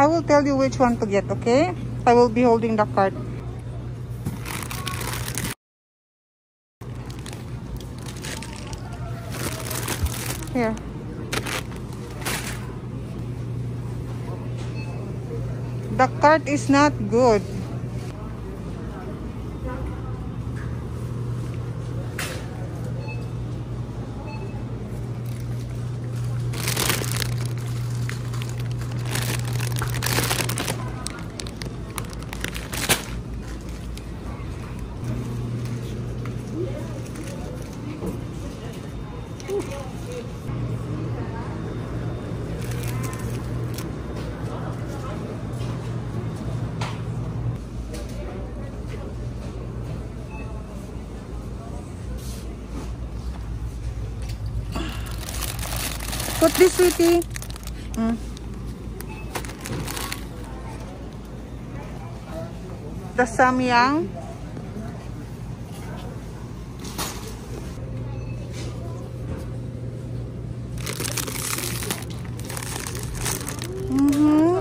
I will tell you which one to get, okay? I will be holding the cart. Here. The cart is not good. Put this, sweetie. The samyang. Oh my,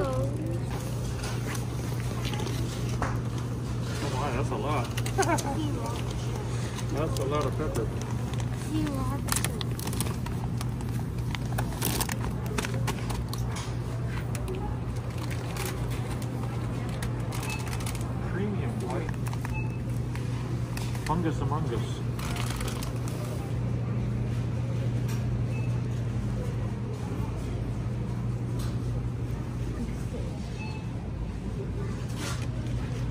that's a lot. That's a lot of pepper. Fungus among us.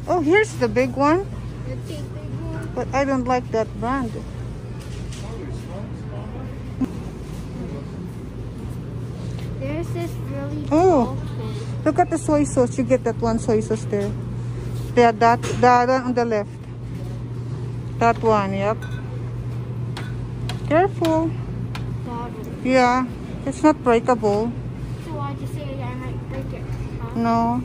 Oh, here's the big one. The big one. But I don't like that brand. There's this really cool thing. Look at the soy sauce. You get that one soy sauce there. Yeah, that one on the left. That one, yep. Careful. Yeah, it's not breakable. So why'd you say I might break it? Huh? No.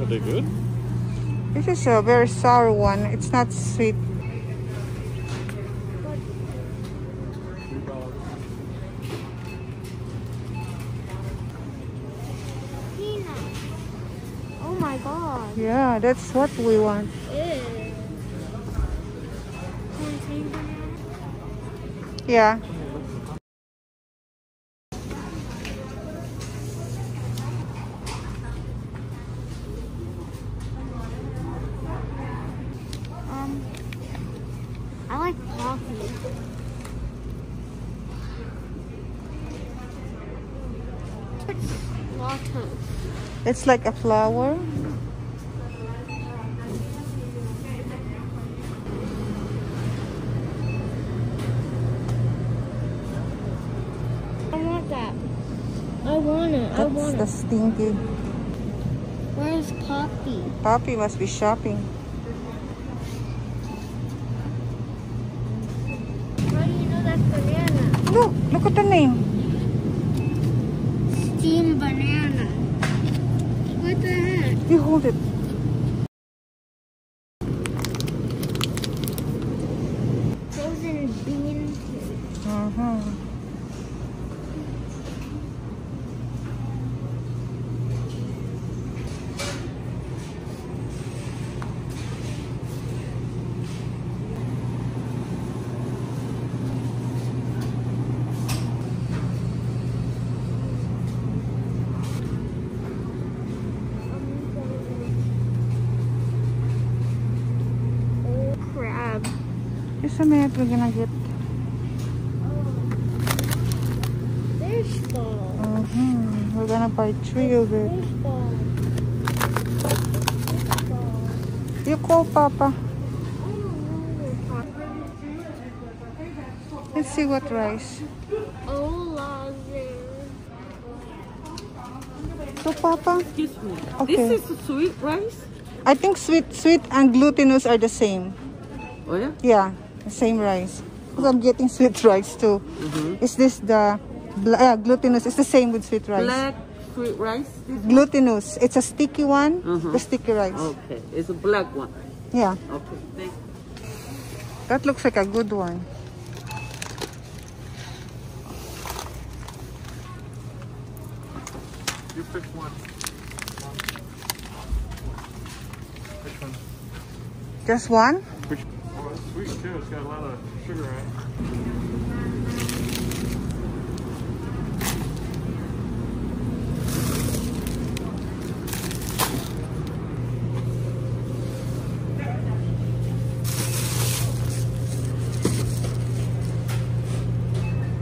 Are they good? This is a very sour one. It's not sweet. Oh my god. Yeah, that's what we want. Yeah. I like broccoli. It's lotto. It's like a flower. I want it. That's the stinky. Where's Poppy? Poppy must be shopping. How do you know that's banana? Look at the name. Steamed banana. What the heck? You hold it. Frozen bean. Just a minute, we're gonna get. Fish ball. We're gonna buy three of it. Fish ball. You call Papa. Let's see what rice. So Papa? Excuse me. Okay. This is sweet rice? I think sweet and glutinous are the same. Oh yeah? Yeah, the same rice. Because I'm getting sweet rice too. Mm-hmm. Is this the glutinous? It's the same with sweet rice. Black sweet rice? Glutinous. It's a sticky one. Mm-hmm. The sticky rice. Okay. It's a black one. Yeah. Okay. Thank you. That looks like a good one. You pick one. Which one? Just one? Which? Well, it's sweet too. It's got a lot of sugar in it.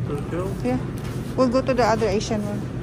To the hill? Yeah. We'll go to the other Asian one.